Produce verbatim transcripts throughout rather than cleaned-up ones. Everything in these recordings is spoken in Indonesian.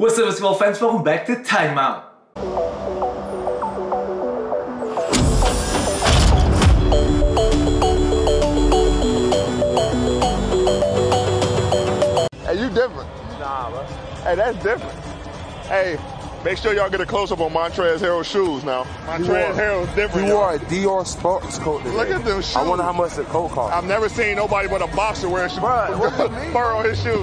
What's up basketball fans, welcome back to Timeout. Hey, you different. Nah, bro. Hey, that's different. Hey, make sure y'all get a close-up on Montrezl Harrell's shoes now. Montrezl Harrell's different. You wore a Dior sports coat today. Look at them shoes. I wonder how much the coat cost. I've never seen nobody but a boxer wearing shoes. Burrow his shoes.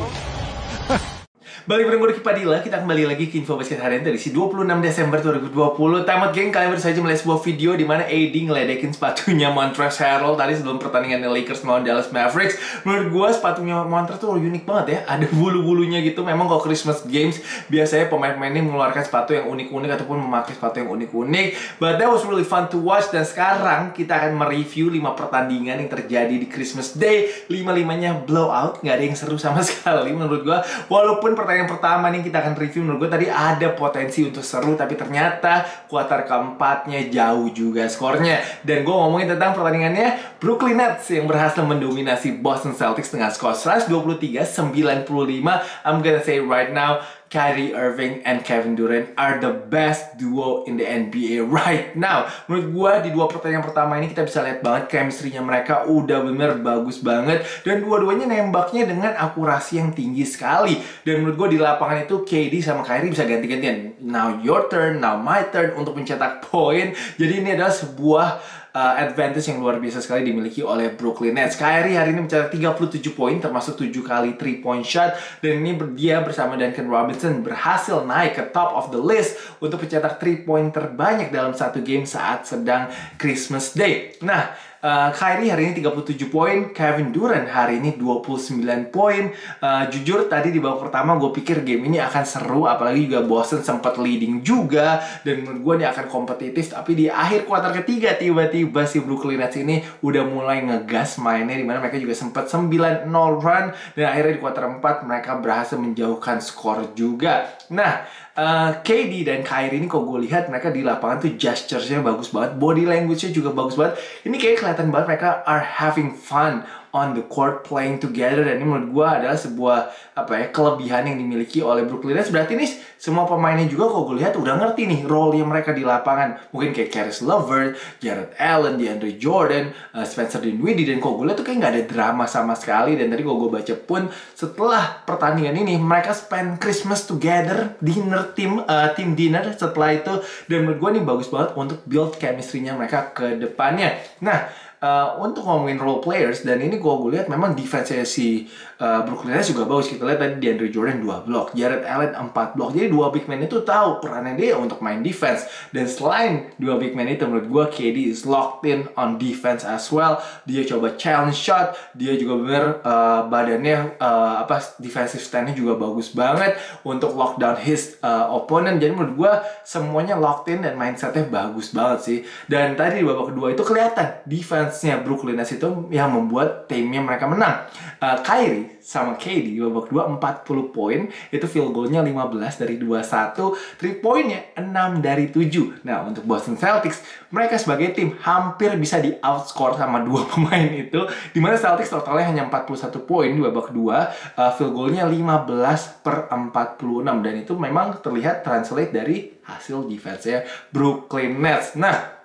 Balik bertemu di Padilla, kita kembali lagi ke info basket harian dari si dua puluh enam Desember dua ribu dua puluh. Tamat geng, kalian baru saja melihat sebuah video di mana A D ngeledekin sepatunya Montrezl Harrell tadi sebelum pertandingan Lakers melawan Dallas Mavericks. Menurut gua sepatunya Montrezl tuh unik banget ya, ada bulu-bulunya gitu. Memang kalau Christmas games biasanya pemain-pemain ini mengeluarkan sepatu yang unik-unik ataupun memakai sepatu yang unik-unik. But that was really fun to watch, dan sekarang kita akan mereview lima pertandingan yang terjadi di Christmas Day. lima-limanya blowout, nggak ada yang seru sama sekali menurut gua. Walaupun pertandingan pertama nih kita akan review, menurut gue tadi ada potensi untuk seru, tapi ternyata kuarter keempatnya jauh juga skornya. Dan gue ngomongin tentang pertandingannya Brooklyn Nets yang berhasil mendominasi Boston Celtics dengan skor seratus dua puluh tiga sembilan puluh lima. I'm gonna say right now, Kyrie Irving and Kevin Durant are the best duo in the N B A right now. Menurut gue di dua pertandingan pertama ini kita bisa lihat banget chemistry-nya mereka udah bener bagus banget, dan dua-duanya nembaknya dengan akurasi yang tinggi sekali. Dan menurut gue di lapangan itu K D sama Kyrie bisa ganti-gantian. Now your turn, now my turn untuk mencetak poin. Jadi ini adalah sebuah Uh, advantage yang luar biasa sekali dimiliki oleh Brooklyn Nets. Kyrie hari ini mencetak tiga puluh tujuh poin termasuk tujuh kali three point shot, dan ini dia bersama Duncan Robinson berhasil naik ke top of the list untuk pencetak three point terbanyak dalam satu game saat sedang Christmas Day. Nah, Uh, Kyrie hari ini tiga puluh tujuh poin, Kevin Durant hari ini dua puluh sembilan poin. uh, Jujur tadi di babak pertama gue pikir game ini akan seru, apalagi juga Boston sempat leading juga, dan menurut gue ini akan kompetitif. Tapi di akhir kuarter ketiga tiba-tiba si Brooklyn Nets ini udah mulai ngegas mainnya, dimana mereka juga sempat sembilan nol run, dan akhirnya di kuarter empat mereka berhasil menjauhkan skor juga. Nah, Uh, K D dan Kyrie ini kok gue lihat mereka di lapangan tuh gesture-nya bagus banget, body language-nya juga bagus banget. Ini kayak kelihatan banget mereka are having fun on the court playing together, dan ini menurut gue adalah sebuah apa ya kelebihan yang dimiliki oleh Brooklyn Nets. Berarti nih semua pemainnya juga kok gue lihat udah ngerti nih role yang mereka di lapangan. Mungkin kayak Caris Lover, Jared Allen, DeAndre Jordan, uh, Spencer Dinwiddie, dan kok gue lihat tuh kayak nggak ada drama sama sekali. Dan tadi kok gue baca pun setelah pertandingan ini mereka spend Christmas together, dinner tim uh, tim dinner setelah itu, dan menurut gue nih bagus banget untuk build chemistry-nya mereka ke depannya. Nah, uh, untuk ngomongin role players, dan ini gue gue lihat memang defense-nya si uh, Brooklyn Nets juga bagus. Kita lihat tadi DeAndre Jordan dua blok, Jared Allen empat blok. Jadi dua big man itu tahu perannya dia untuk main defense, dan selain dua big man itu menurut gue K D is locked in on defense as well. Dia coba challenge shot, dia juga bener uh, badannya uh, apa defensive stand-nya juga bagus banget untuk lockdown his uh, opponent. Jadi menurut gue semuanya locked in dan mindsetnya bagus banget sih. Dan tadi di babak kedua itu kelihatan defense-nya Brooklyn Nets itu yang membuat timnya mereka menang. uh, Kyrie sama K D di babak kedua empat puluh poin, itu field goalnya lima belas dari dua puluh satu, three pointnya enam dari tujuh. Nah, untuk Boston Celtics, mereka sebagai tim hampir bisa di outscore sama dua pemain itu, dimana Celtics totalnya hanya empat puluh satu poin di babak kedua, uh, field goalnya lima belas per empat puluh enam, dan itu memang terlihat translate dari hasil defense-nya Brooklyn Nets. Nah,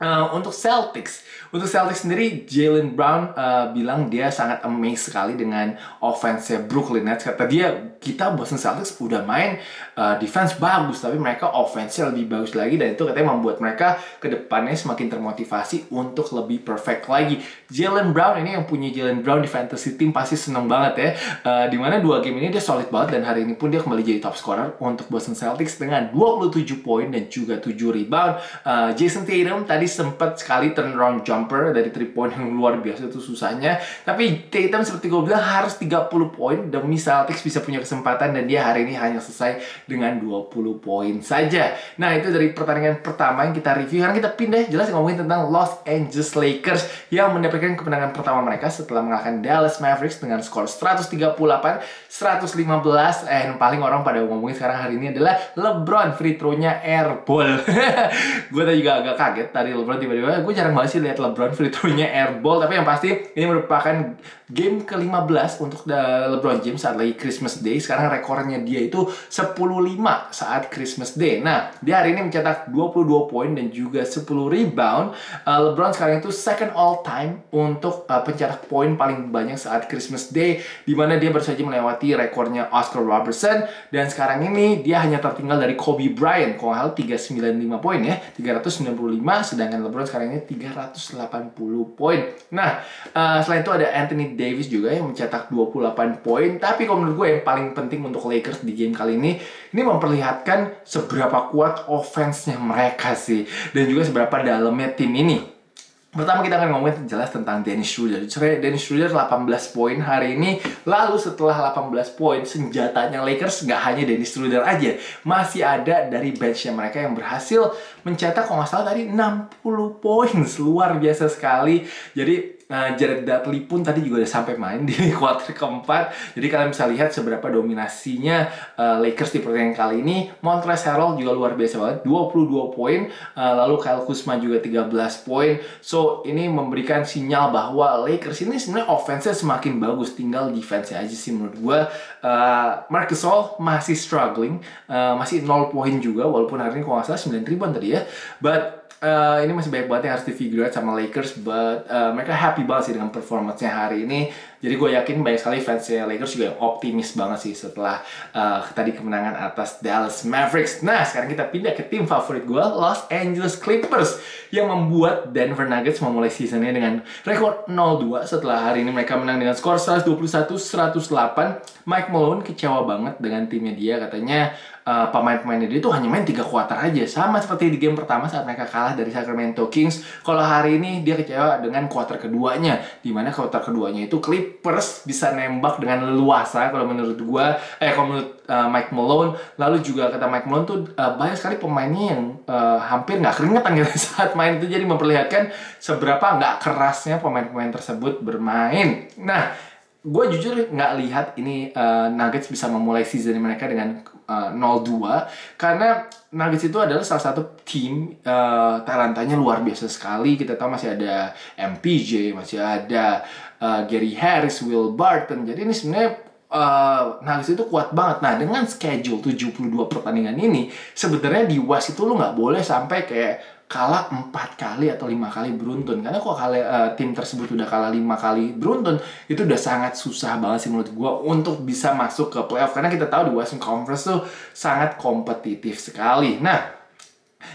Uh, untuk Celtics, untuk Celtics sendiri Jaylen Brown uh, bilang dia sangat amazed sekali dengan offense-nya Brooklyn Nets. Kata dia, kita Boston Celtics udah main uh, defense bagus, tapi mereka offense-nya lebih bagus lagi, dan itu katanya membuat mereka ke depannya semakin termotivasi untuk lebih perfect lagi. Jaylen Brown ini yang punya Jaylen Brown di fantasy team pasti seneng banget ya, uh, dimana dua game ini dia solid banget, dan hari ini pun dia kembali jadi top scorer untuk Boston Celtics dengan dua puluh tujuh poin dan juga tujuh rebound. uh, Jason Tatum tadi sempat sekali turnaround jumper dari three point yang luar biasa itu susahnya, tapi Tatum seperti gue bilang harus tiga puluh poin demi Celtics bisa punya kesempatan, dan dia hari ini hanya selesai dengan dua puluh poin saja. Nah, itu dari pertandingan pertama yang kita review. Sekarang kita pindah jelas ngomongin tentang Los Angeles Lakers yang mendapatkan kemenangan pertama mereka setelah mengalahkan Dallas Mavericks dengan skor seratus tiga puluh delapan seratus lima belas. Eh, yang paling orang pada ngomongin sekarang hari ini adalah LeBron free throw-nya airball. Gue tadi juga agak kaget tadi LeBron tiba-tiba, gue jarang banget sih lihat LeBron free throw-nya airball, tapi yang pasti ini merupakan game ke lima belas untuk LeBron James saat lagi Christmas Day. Sekarang rekornya dia itu sepuluh lima saat Christmas Day. Nah, dia hari ini mencetak dua puluh dua poin dan juga sepuluh rebound. uh, LeBron sekarang itu second all time untuk uh, pencetak poin paling banyak saat Christmas Day, dimana dia baru saja melewati rekornya Oscar Robertson. Dan sekarang ini dia hanya tertinggal dari Kobe Bryant, kalau hal tiga ratus sembilan puluh lima poin ya, tiga ratus sembilan puluh lima, sedangkan LeBron sekarang ini tiga ratus delapan puluh poin. Nah, uh, selain itu ada Anthony Davis Davis juga yang mencetak dua puluh delapan poin. Tapi kalau menurut gue yang paling penting untuk Lakers di game kali ini, ini memperlihatkan seberapa kuat offense-nya mereka sih, dan juga seberapa dalamnya tim ini. Pertama kita akan ngomongin jelas tentang Dennis Schroder. Dennis Schroder delapan belas poin hari ini. Lalu setelah delapan belas poin, senjatanya Lakers nggak hanya Dennis Schroder aja, masih ada dari benchnya mereka yang berhasil mencetak kalau nggak salah tadi enam puluh poin. Luar biasa sekali. Jadi Nah, Jared Allen pun tadi juga udah sampai main di kuarter keempat. Jadi kalian bisa lihat seberapa dominasinya uh, Lakers di pertandingan kali ini. Montrezl Harrell juga luar biasa banget, dua puluh dua poin. Uh, lalu Kyle Kuzma juga tiga belas poin. So, ini memberikan sinyal bahwa Lakers ini sebenarnya offense-nya semakin bagus, tinggal defense-nya aja sih menurut gue. Uh, Marc Gasol masih struggling, uh, masih nol poin juga, walaupun hari ini kalau nggak salah sembilan ribuan tadi ya. But Uh, ini masih banyak banget yang harus di-figure out sama Lakers, but uh, mereka happy banget sih dengan performance-nya hari ini. Jadi gue yakin banyak sekali fansnya Lakers juga yang optimis banget sih setelah uh, tadi kemenangan atas Dallas Mavericks. Nah, sekarang kita pindah ke tim favorit gue, Los Angeles Clippers, yang membuat Denver Nuggets memulai seasonnya dengan rekor nol dua. Setelah hari ini mereka menang dengan skor seratus dua puluh satu seratus delapan. Mike Malone kecewa banget dengan timnya dia, katanya Uh, pemain-pemainnya dia itu hanya main tiga kuarter aja, sama seperti di game pertama saat mereka kalah dari Sacramento Kings. Kalau hari ini dia kecewa dengan kuarter keduanya, dimana kuarter keduanya itu Clippers bisa nembak dengan leluasa kalau menurut gua, eh kalau menurut uh, Mike Malone. Lalu juga kata Mike Malone tuh uh, banyak sekali pemainnya yang uh, hampir nggak keringetan gitu saat main itu, jadi memperlihatkan seberapa nggak kerasnya pemain-pemain tersebut bermain. Nah, gue jujur nggak lihat ini uh, Nuggets bisa memulai season mereka dengan uh, nol dua, karena Nuggets itu adalah salah satu tim uh, talentanya luar biasa sekali. Kita tahu masih ada M P J, masih ada uh, Gary Harris, Will Barton. Jadi ini sebenarnya Uh, Nuggets itu kuat banget. Nah, dengan schedule tujuh puluh dua pertandingan ini, sebenarnya di West itu lo nggak boleh sampai kayak kalah empat kali atau lima kali beruntun, karena kalau kali, uh, tim tersebut udah kalah lima kali beruntun, itu udah sangat susah banget sih menurut gue untuk bisa masuk ke playoff, karena kita tahu di Western Conference tuh sangat kompetitif sekali. Nah,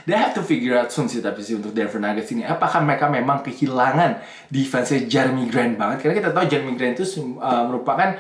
they have to figure out soon sih, tapi sih untuk Denver Nuggets ini, apakah mereka memang kehilangan defense-nya Jerami Grant banget, karena kita tahu Jerami Grant itu uh, merupakan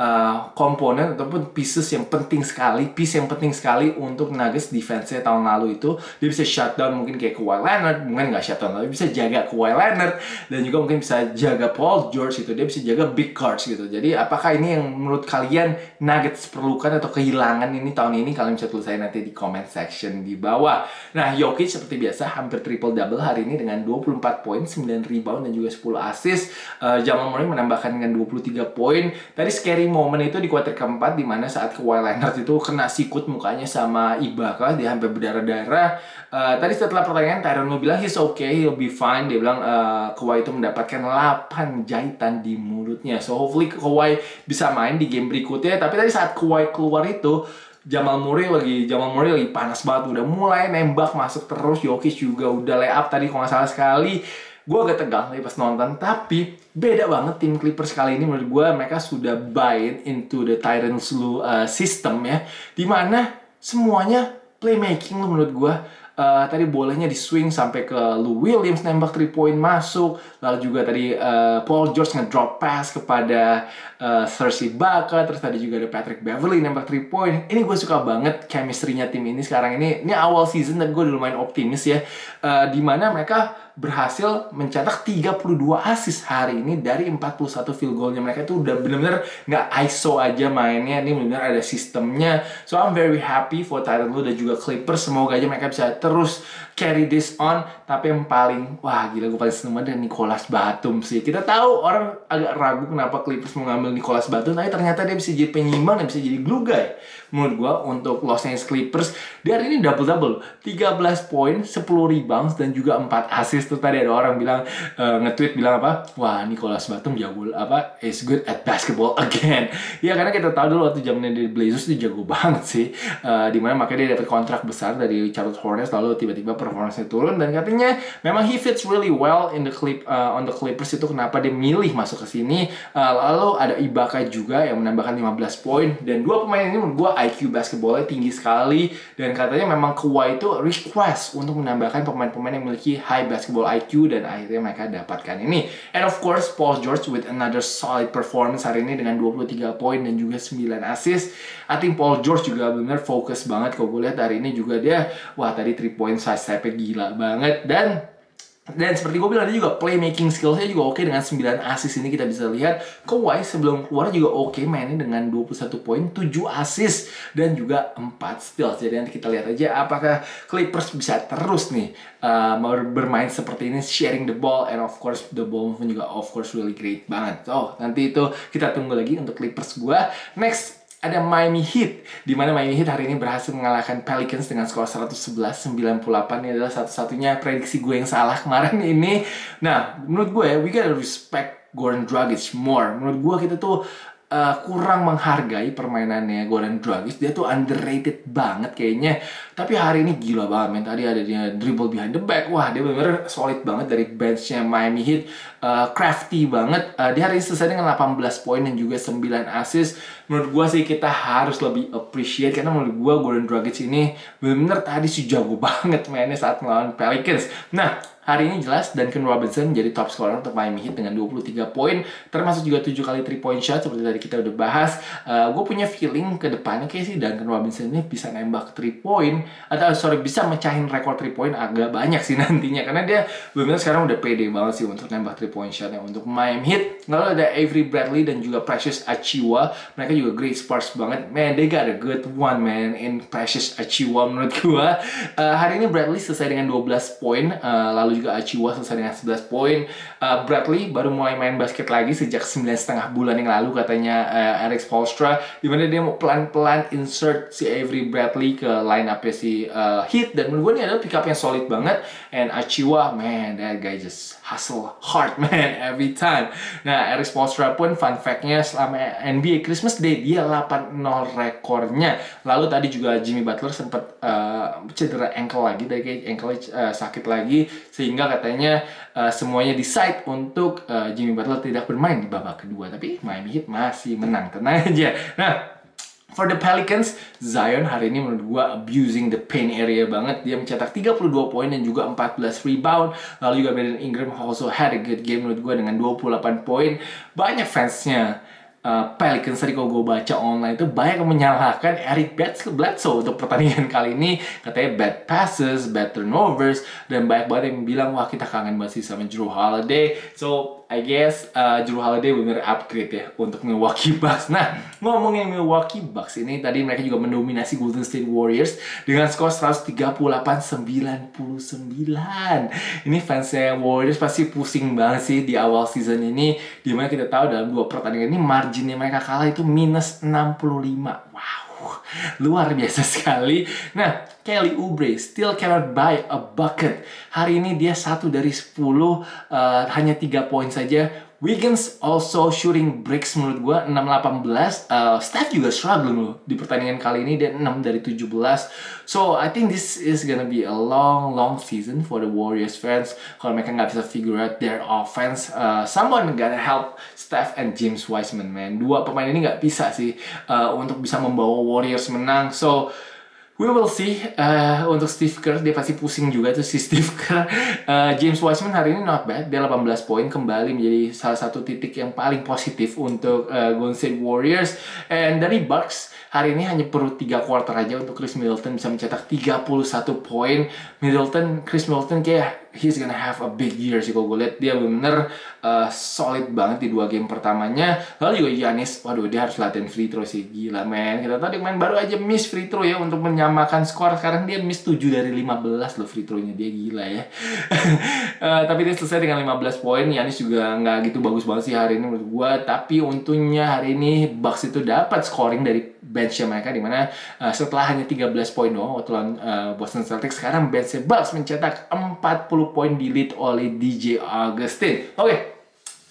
Uh, komponen ataupun pieces yang penting sekali, piece yang penting sekali untuk Nuggets defense-nya tahun lalu itu. Dia bisa shutdown mungkin kayak Kawhi Leonard, mungkin nggak shutdown tapi bisa jaga Kawhi Leonard, dan juga mungkin bisa jaga Paul George gitu, dia bisa jaga big guards gitu. Jadi apakah ini yang menurut kalian Nuggets perlukan atau kehilangan ini tahun ini? Kalian bisa tulis saya nanti di comment section di bawah. Nah, Jokic seperti biasa hampir triple double hari ini dengan dua puluh empat poin, sembilan rebound dan juga sepuluh assist. uh, Jamal Murray menambahkan dengan dua puluh tiga poin. Tadi scary momen itu di kuarter keempat, dimana saat Kawhi Leonard itu kena sikut mukanya sama Ibaka, dia hampir berdarah-darah. Uh, tadi setelah pertandingan Tyronn Lue bilang he's okay, he'll be fine. Dia bilang uh, Kawhi itu mendapatkan delapan jahitan di mulutnya. So hopefully Kawhi bisa main di game berikutnya. Tapi tadi saat Kawhi keluar itu, Jamal Murray lagi Jamal Murray lagi panas banget, udah mulai nembak masuk terus. Jokic juga udah layup tadi kalau nggak salah sekali. Gue agak tegang tadi pas nonton, tapi beda banget tim Clippers kali ini menurut gue. Mereka sudah buy into the Tyronn Lue uh, system ya, dimana semuanya playmaking lo menurut gue. Uh, tadi bolanya di swing sampai ke Lou Williams, nembak three point masuk. Lalu juga tadi uh, Paul George ngedrop pass kepada uh, Serge Ibaka. Terus tadi juga ada Patrick Beverly nembak three point. Ini gue suka banget chemistry-nya tim ini sekarang ini. Ini awal season dan gue udah lumayan optimis ya, uh, dimana mereka berhasil mencetak tiga puluh dua assist hari ini dari empat puluh satu field goal-nya. Mereka itu udah bener-bener gak I S O aja mainnya, ini bener-bener ada sistemnya. So I'm very happy for Tyronn Lue dan juga Clippers. Semoga aja mereka bisa terus carry this on. Tapi yang paling, wah gila, gue paling seneng banget dengan Nicolas Batum sih. Kita tahu orang agak ragu kenapa Clippers mengambil Nicolas Batum, tapi ternyata dia bisa jadi penyimbang dan bisa jadi glue guy menurut gue untuk Los Angeles Clippers. Dan ini double-double, tiga belas poin, sepuluh rebounds, dan juga empat assist. Tuh tadi ada orang bilang, uh, nge-tweet bilang apa, wah Nicolas Batum jago apa, is good at basketball again. Ya karena kita tahu dulu waktu zamannya di Blazers itu jago banget sih, uh, dimana makanya dia dapat kontrak besar dari Charlotte Hornets, lalu tiba-tiba performance-nya turun. Dan katanya memang he fits really well in the clip, uh, on the Clippers, itu kenapa dia milih masuk ke sini. uh, Lalu ada Ibaka juga yang menambahkan lima belas poin, dan dua pemain ini menurut gue I Q basketballnya tinggi sekali. Dan katanya memang Kawhi itu request untuk menambahkan pemain-pemain yang memiliki high basketball I Q, dan akhirnya mereka dapatkan ini. And of course Paul George with another solid performance hari ini dengan dua puluh tiga poin dan juga sembilan assist. I think Paul George juga benar fokus banget. Kalau gue lihat hari ini juga dia, wah tadi three point size stepnya gila banget. Dan Dan seperti gue bilang, dia juga playmaking skillsnya juga oke. Dengan sembilan assist ini kita bisa lihat Kawhi sebelum keluar juga oke mainnya dengan dua puluh satu poin, tujuh assist, dan juga empat steals. Jadi nanti kita lihat aja apakah Clippers bisa terus nih uh, bermain seperti ini, sharing the ball, and of course the ball movement juga of course really great banget. So nanti itu kita tunggu lagi untuk Clippers gue. Next ada Miami Heat, di mana Miami Heat hari ini berhasil mengalahkan Pelicans dengan skor seratus sebelas sembilan puluh delapan. Ini adalah satu-satunya prediksi gue yang salah kemarin ini. Nah, menurut gue we gotta respect Goran Dragic more. Menurut gue kita tuh uh, kurang menghargai permainannya Goran Dragic. Dia tuh underrated banget kayaknya. Tapi hari ini gila banget, men. Tadi ada dia dribble behind the back. Wah, dia bener-bener solid banget dari benchnya Miami Heat. Uh, crafty banget. Uh, dia hari ini selesai dengan delapan belas poin dan juga sembilan assist. Menurut gue sih kita harus lebih appreciate, karena menurut gue Goran Dragic ini benar-benar tadi sih jago banget mainnya saat melawan Pelicans. Nah, hari ini jelas Duncan Robinson jadi top scorer untuk Miami Heat dengan dua puluh tiga poin, termasuk juga tujuh kali three point shot seperti tadi kita udah bahas. Uh, gue punya feeling ke depannya kayak sih Duncan Robinson ini bisa nembak three point, atau sorry bisa mecahin rekor three point agak banyak sih nantinya, karena dia benar-benar sekarang udah pede banget sih untuk nembak three point shot yang untuk Miami Heat. Lalu ada Avery Bradley dan juga Precious Achiuwa, mereka juga great sparks banget. Man, they got a good one, man, in Precious Achiuwa menurut gua. Uh, hari ini Bradley selesai dengan dua belas poin, uh, lalu juga Achiuwa selesai dengan sebelas poin. Uh, Bradley baru mulai main basket lagi sejak sembilan setengah bulan yang lalu katanya uh, Erik Spoelstra, dimana dia mau pelan-pelan insert si Avery Bradley ke line up-nya si uh, Heat. Dan menurut gua ini adalah pick up yang solid banget. And Achiuwa, man, that guy just hustle hard, man, every time. Nah, Erik Spoelstra pun fun fact-nya selama N B A Christmas Day dia delapan nol rekornya. Lalu tadi juga Jimmy Butler sempat uh, cedera ankle lagi, dari kayak ankle uh, sakit lagi, sehingga katanya uh, semuanya decide untuk uh, Jimmy Butler tidak bermain di babak kedua. Tapi Miami Heat masih menang, tenang aja. Nah, for the Pelicans, Zion hari ini menurut gue abusing the paint area banget. Dia mencetak tiga puluh dua poin dan juga empat belas rebound. Lalu juga Brandon Ingram also had a good game menurut gue dengan dua puluh delapan poin. Banyak fansnya Uh, Pelicans tadi kalau gue baca online itu banyak yang menyalahkan Eric Bledsoe untuk pertandingan kali ini. Katanya bad passes, bad turnovers, dan banyak banget yang bilang wah kita kangen banget sih sama Jrue Holiday. So I guess uh, Jrue Holiday bener upgrade ya untuk Milwaukee Bucks. Nah, ngomongin Milwaukee Bucks ini, tadi mereka juga mendominasi Golden State Warriors dengan skor seratus tiga puluh delapan sembilan puluh sembilan. Ini fansnya Warriors pasti pusing banget sih di awal season ini, dimana kita tahu dalam dua pertandingan ini marginnya mereka kalah itu minus enam puluh lima. Wow, luar biasa sekali. Nah, Kelly Oubre still cannot buy a bucket. Hari ini dia satu dari sepuluh, uh, hanya tiga poin saja. Wiggins also shooting bricks menurut gue, enam delapan belas. Uh, Steph juga struggle loh di pertandingan kali ini, dia enam dari tujuh belas. So, I think this is gonna be a long, long season for the Warriors fans. Kalau mereka nggak bisa figure out their offense, uh, someone gonna help Steph and James Wiseman, man. Dua pemain ini nggak bisa sih uh, untuk bisa membawa Warriors menang. So, we will see. Uh, untuk Steve Kerr, dia pasti pusing juga tuh si Steve Kerr. Uh, James Wiseman hari ini not bad. Dia delapan belas poin, kembali menjadi salah satu titik yang paling positif untuk uh, Golden State Warriors. And dari Bucks, hari ini hanya perlu tiga quarter aja untuk Khris Middleton bisa mencetak tiga puluh satu poin. Middleton, Khris Middleton kayak he's gonna have a big year sih kalau gue lihat. Dia bener uh, solid banget di dua game pertamanya. Lalu juga Giannis, waduh dia harus latihan free throw sih. Gila, men. Kita tadi main baru aja miss free throw ya untuk menyamakan skor. Sekarang dia miss tujuh dari lima belas loh free throw-nya. Dia gila ya. uh, tapi dia selesai dengan lima belas poin. Giannis juga nggak gitu bagus banget sih hari ini menurut gue. Tapi untungnya hari ini Bucks itu dapat scoring dari benchnya mereka, dimana uh, setelah hanya tiga belas poin doang waktu lawan uh, Boston Celtics, sekarang benchnya Bucks mencetak empat puluh poin di lead oleh D J Augustin. Oke, okay.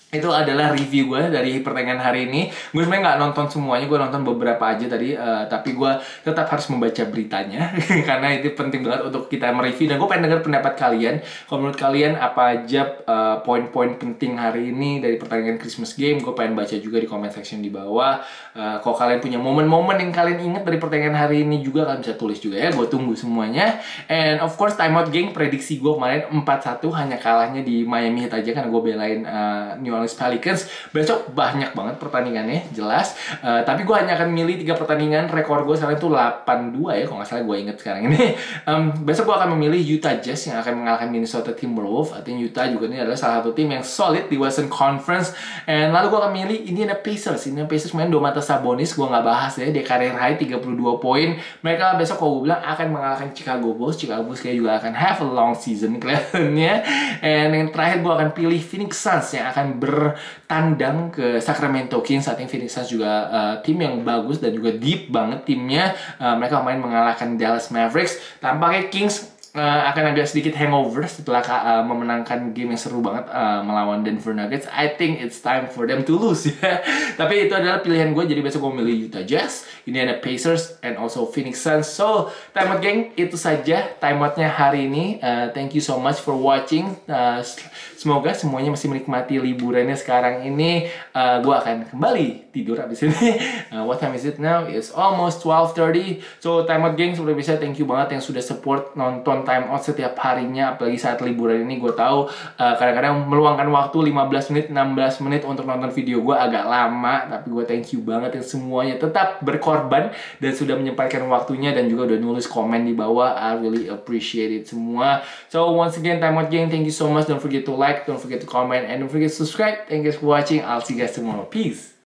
Itu adalah review gue dari pertandingan hari ini. Gue sebenarnya nggak nonton semuanya, gue nonton beberapa aja tadi, uh, tapi gue tetap harus membaca beritanya karena itu penting banget untuk kita mereview. Dan gue pengen dengar pendapat kalian. Kalau menurut kalian apa aja uh, poin-poin penting hari ini dari pertandingan Christmas Game? Gue pengen baca juga di comment section di bawah. Uh, kalau kalian punya momen-momen yang kalian ingat dari pertandingan hari ini juga, kalian bisa tulis juga ya. Gue tunggu semuanya. And of course timeout game, prediksi gue kemarin empat satu, hanya kalahnya di Miami Heat aja karena gue belain uh, New Pelicans. Besok banyak banget pertandingannya, jelas. Uh, tapi gue hanya akan milih tiga pertandingan. Rekor gue sekarang itu delapan dua ya, kalau nggak salah gue inget sekarang ini. Um, besok gue akan memilih Utah Jazz yang akan mengalahkan Minnesota Timberwolves. Artinya Utah juga ini adalah salah satu tim yang solid di Western Conference. And lalu gue akan milih Indiana Pacers. Indiana Pacers main Domantas Sabonis, gue nggak bahas ya. Dia karir high tiga puluh dua poin. Mereka besok kalau gue bilang akan mengalahkan Chicago Bulls. Chicago Bulls kayak juga akan have a long season kelihatannya. And yang terakhir gue akan pilih Phoenix Suns yang akan bertandang ke Sacramento Kings. Saat ini Phoenix Suns juga uh, tim yang bagus dan juga deep banget timnya. Uh, mereka main mengalahkan Dallas Mavericks. Tampaknya Kings uh, akan agak sedikit hangover setelah uh, memenangkan game yang seru banget uh, melawan Denver Nuggets. I think it's time for them to lose ya. Tapi itu adalah pilihan gue. Jadi besok gue milih Utah Jazz, Indiana Pacers, and also Phoenix Suns. So, time out geng, itu saja time outnya hari ini. Uh, thank you so much for watching. Uh, Semoga semuanya masih menikmati liburannya sekarang ini. Uh, gue akan kembali tidur abis ini. Uh, what time is it now? It's almost twelve thirty. So, time out geng, seperti biasa thank you banget yang sudah support nonton time out setiap harinya. Apalagi saat liburan ini, gue tahu uh, kadang-kadang meluangkan waktu lima belas menit, enam belas menit untuk nonton video gue agak lama. Tapi gue thank you banget yang semuanya tetap berkorban dan sudah menyempatkan waktunya dan juga udah nulis komen di bawah. I really appreciate it semua. So, once again, time out geng, thank you so much. Don't forget to like. Don't forget to comment and don't forget to subscribe. Thank you guys for watching. I'll see you guys tomorrow. Peace.